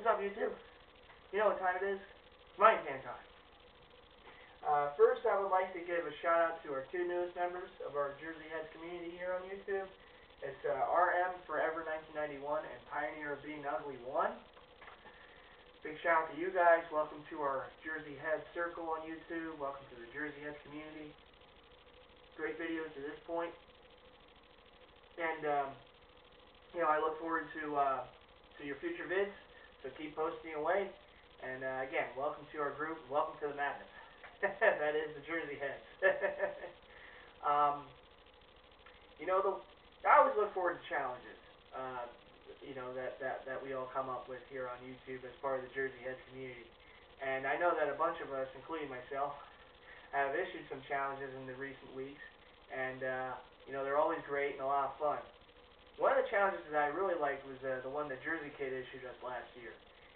What's up, YouTube? You know what time it is? Mine Can time. First, I would like to give a shout-out to our two newest members of our Jersey Heads community here on YouTube. It's RM Forever 1991 and Pioneer of Being Ugly One. Big shout-out to you guys. Welcome to our Jersey Heads circle on YouTube. Welcome to the Jersey Heads community. Great videos to this point. And, you know, I look forward to your future vids. So keep posting away, and again, welcome to our group, welcome to the madness. That is the Jersey Heads. You know, I always look forward to challenges, you know, that we all come up with here on YouTube as part of the Jersey Heads community. And I know that a bunch of us, including myself, have issued some challenges in the recent weeks, and, you know, they're always great and a lot of fun. One of the challenges that I really liked was the one that JerseyKid issued us last year.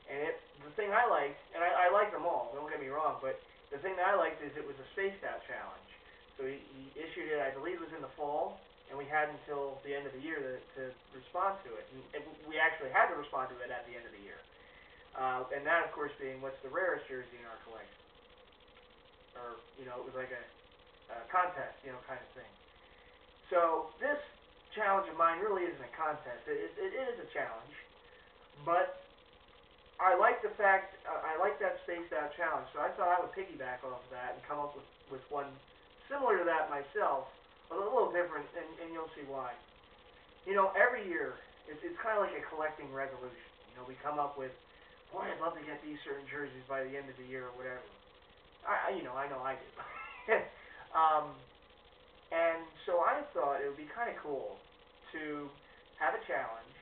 And the thing I liked, and I like them all, don't get me wrong, but the thing that I liked is it was a spaced out challenge. So he issued it, I believe it was in the fall, and we had until the end of the year to respond to it. And we actually had to respond to it at the end of the year. And that, of course, being what's the rarest jersey in our collection. Or, you know, it was like a contest, you know, kind of thing. So this challenge of mine really isn't a contest. It is a challenge, but I like the fact, I like that spaced out challenge, so I thought I would piggyback off of that and come up with one similar to that myself, but a little different, and you'll see why. You know, every year, it's kind of like a collecting resolution. You know, we come up with, boy, I'd love to get these certain jerseys by the end of the year or whatever. You know I do. And so I thought it would be kind of cool to have a challenge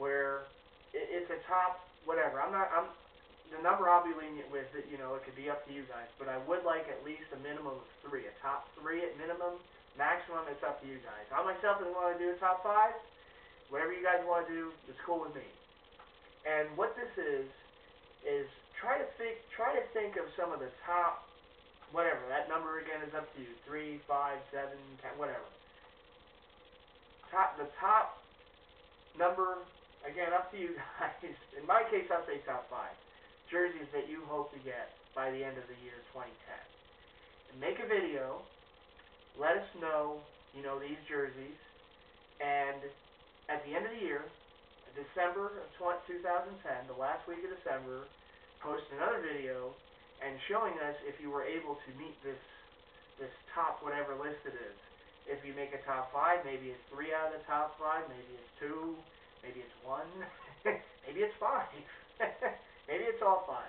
where it's a top whatever. The number I'll be lenient with, you know, it could be up to you guys, but I would like at least a minimum of three, a top three at minimum. Maximum, it's up to you guys. I myself didn't want to do a top five. Whatever you guys want to do, it's cool with me. And what this is try to think of some of the top. Whatever, that number again is up to you. 3, 5, 7, 10, whatever. The top number, again, up to you guys. In my case, I'll say top 5. Jerseys that you hope to get by the end of the year 2010. And make a video. Let us know, you know, these jerseys. And at the end of the year, December of 2010, the last week of December, post another video and showing us if you were able to meet this top whatever list it is. If you make a top 5, maybe it's 3 out of the top 5, maybe it's 2, maybe it's 1, maybe it's 5, maybe it's all 5.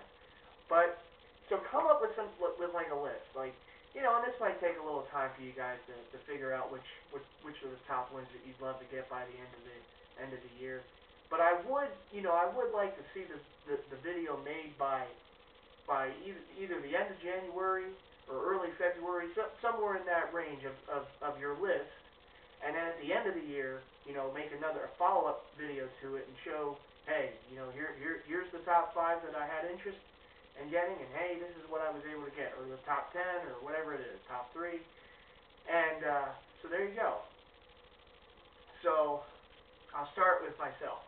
But so come up with like a list, like, you know, and this might take a little time for you guys to figure out which are the top ones that you'd love to get by the end of the year. But I would, you know, I would like to see the video made by either the end of January or early February, somewhere in that range of your list, and then at the end of the year, you know, make another follow-up video to it and show, hey, you know, here's the top 5 that I had interest in getting, and hey, this is what I was able to get, or the top 10, or whatever it is, top 3, and so there you go. So I'll start with myself.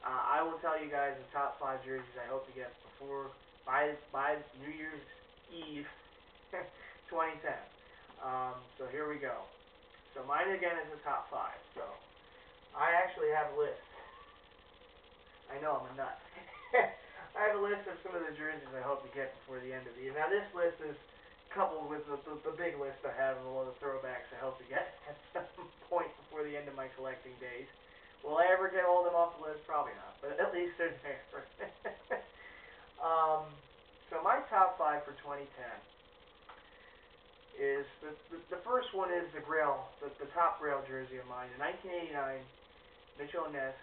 I will tell you guys the top 5 jerseys I hope to get by New Year's Eve 2010. So here we go. So mine again is the top 5. So I actually have a list. I know I'm a nut. I have a list of some of the jerseys I hope to get before the end of the year. Now this list is coupled with the big list I have of all the throwbacks I hope to get at some point before the end of my collecting days. Will I ever get all of them off the list? Probably not. But at least they're there. So my top 5 for 2010 is, the first one is the Grail, the top Grail jersey of mine. In 1989, Mitchell Ness,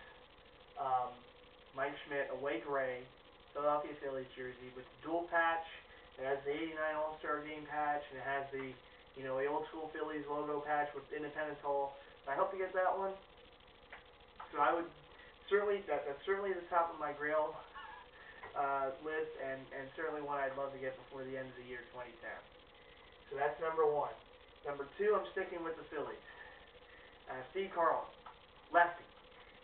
Mike Schmidt, away gray, Philadelphia Phillies jersey with the dual patch. It has the 89 All-Star Game patch, and it has the, you know, the old school Phillies logo patch with Independence Hall. I hope to get that one. So I would certainly, that's certainly the top of my Grail list, and certainly one I'd love to get before the end of the year 2010. So that's number 1. Number 2, I'm sticking with the Phillies. Steve Carlton, lefty.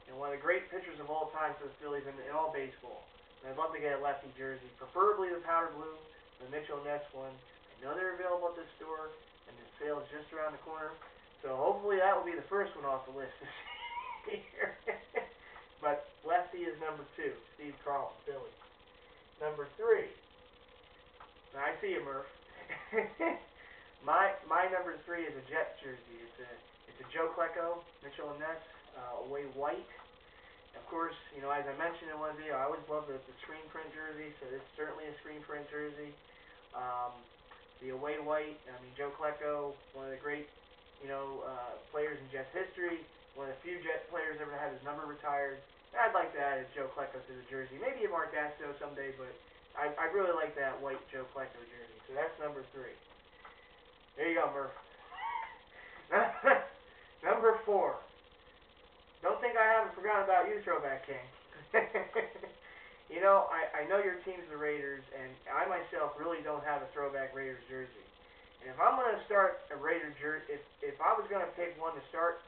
and one of the great pitchers of all time for the Phillies in all baseball. And I'd love to get a lefty jersey, preferably the powder blue, the Mitchell Ness one. I know they're available at this store, and the sale's just around the corner. So hopefully that will be the first one off the list this year. But lefty is number 2, Steve Carlton, Phillies. Number 3. Now I see you, Murph. My number 3 is a Jet jersey. It's a Joe Klecko, Mitchell Ness, away white. Of course, you know, as I mentioned in one video, I always love the screen print jersey. So this is certainly a screen print jersey. The away white. I mean, Joe Klecko, one of the great, you know, players in Jets history. One of the few Jet players ever had his number retired. And I'd like to add a Joe Klecko to the jersey. Maybe a Mark Gaston someday, but I really like that white Joe Klecko jersey. So that's number 3. There you go, Murph. Number 4. Don't think I haven't forgotten about you, Throwback King. You know, I know your team's the Raiders, and I myself really don't have a Throwback Raiders jersey. And if I'm going to start a Raiders jersey, if I was going to pick one to start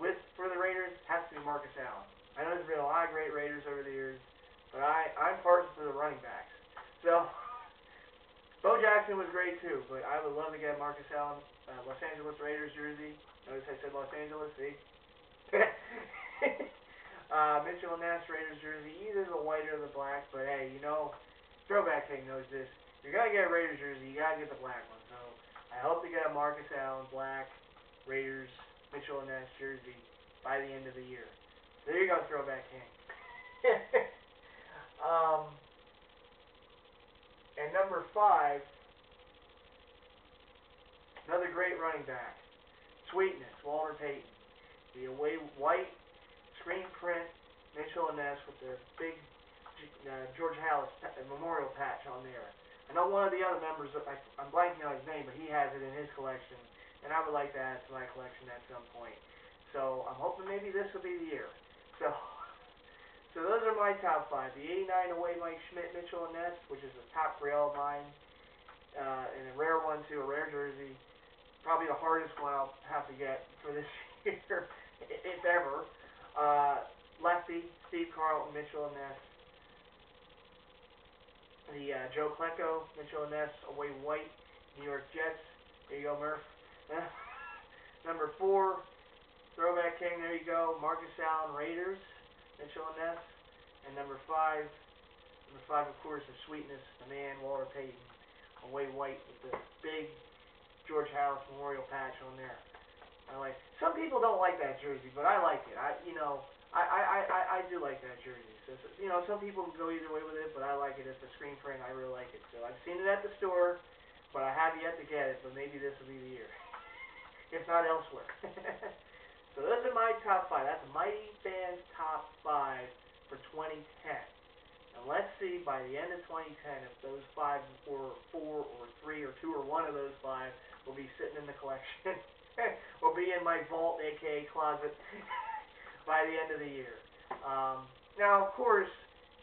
with for the Raiders, it has to be Marcus Allen. I know there's been a lot of great Raiders over the years, but I'm partial to the running backs. So Bo Jackson was great too, but I would love to get Marcus Allen, Los Angeles Raiders jersey. Notice I said Los Angeles, see? Mitchell Ness Raiders jersey, either the white or the black, but hey, you know, Throwback King knows this. If you're going to get a Raiders jersey, you got to get the black one. So I hope to get a Marcus Allen black Raiders Mitchell Ness jersey by the end of the year. So there you go, Throwback King. And number 5, another great running back, Sweetness, Walter Payton. The away white screen print Mitchell Ness with the big George Halas memorial patch on there. I know one of the other members, I'm blanking on his name, but he has it in his collection, and I would like to add it to my collection at some point. So I'm hoping maybe this will be the year. So those are my top 5. The 89 away Mike Schmidt, Mitchell and Ness, which is the top rail of mine. And a rare one too, a rare jersey. Probably the hardest one I'll have to get for this year, if ever. Lefty, Steve Carlton, Mitchell and Ness. The Joe Klecko, Mitchell and Ness, away white, New York Jets. There you go, Murph. Number 4, Throwback King, there you go. Marcus Allen, Raiders. Mitchell and Ness, and number 5, of course, is Sweetness, the man, Walter Payton, away white with the big George Halas memorial patch on there. I like. Some people don't like that jersey, but I like it. I do like that jersey. So you know, some people go either way with it, but I like it as a screen print. I really like it. So I've seen it at the store, but I have yet to get it. But maybe this will be the year, if not elsewhere. So those are my top 5. That's Mighty Fan's top 5 for 2010. And let's see by the end of 2010 if those 5 or 4 or 3 or 2 or 1 of those 5 will be sitting in the collection or be in my vault, aka closet, by the end of the year. Now, of course,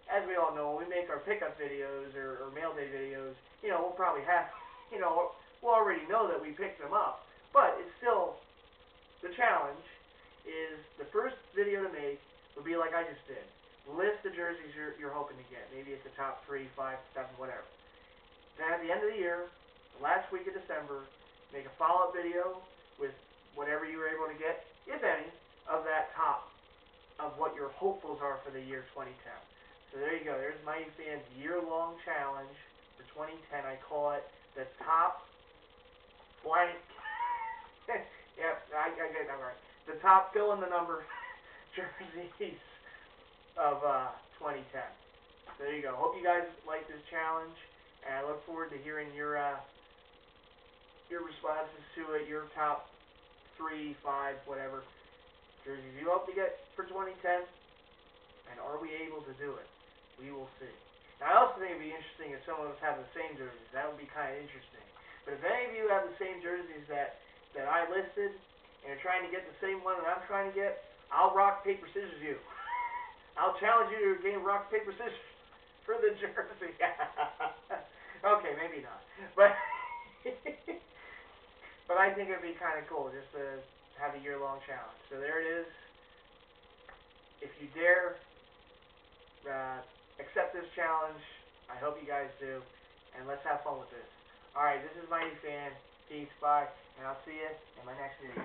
as we all know, when we make our pickup videos or mail day videos, you know, we'll probably have, you know, we'll already know that we picked them up, but it's still the challenge. Is the first video to make will be like I just did. List the jerseys you're hoping to get. Maybe it's the top 3, 5, 7, whatever. Then at the end of the year, the last week of December, make a follow-up video with whatever you were able to get, if any, of that top of what your hopefuls are for the year 2010. So there you go. There's Mighty Fan's year-long challenge for 2010. I call it the top blank. Yep, I get that right. The top fill in the number jerseys of 2010. So there you go. Hope you guys like this challenge, and I look forward to hearing your responses to it. Your top 3, 5, whatever jerseys you hope to get for 2010, and are we able to do it? We will see. Now, I also think it'd be interesting if some of us have the same jerseys. That would be kind of interesting. But if any of you have the same jerseys that I listed, and you're trying to get the same one that I'm trying to get, I'll rock, paper, scissors you. I'll challenge you to a game rock, paper, scissors for the jersey. Okay, maybe not. But but I think it'd be kind of cool just to have a year-long challenge. So there it is. If you dare accept this challenge, I hope you guys do, and let's have fun with this. Alright, this is Mighty Fan. Peace, bye, and I'll see you in my next video.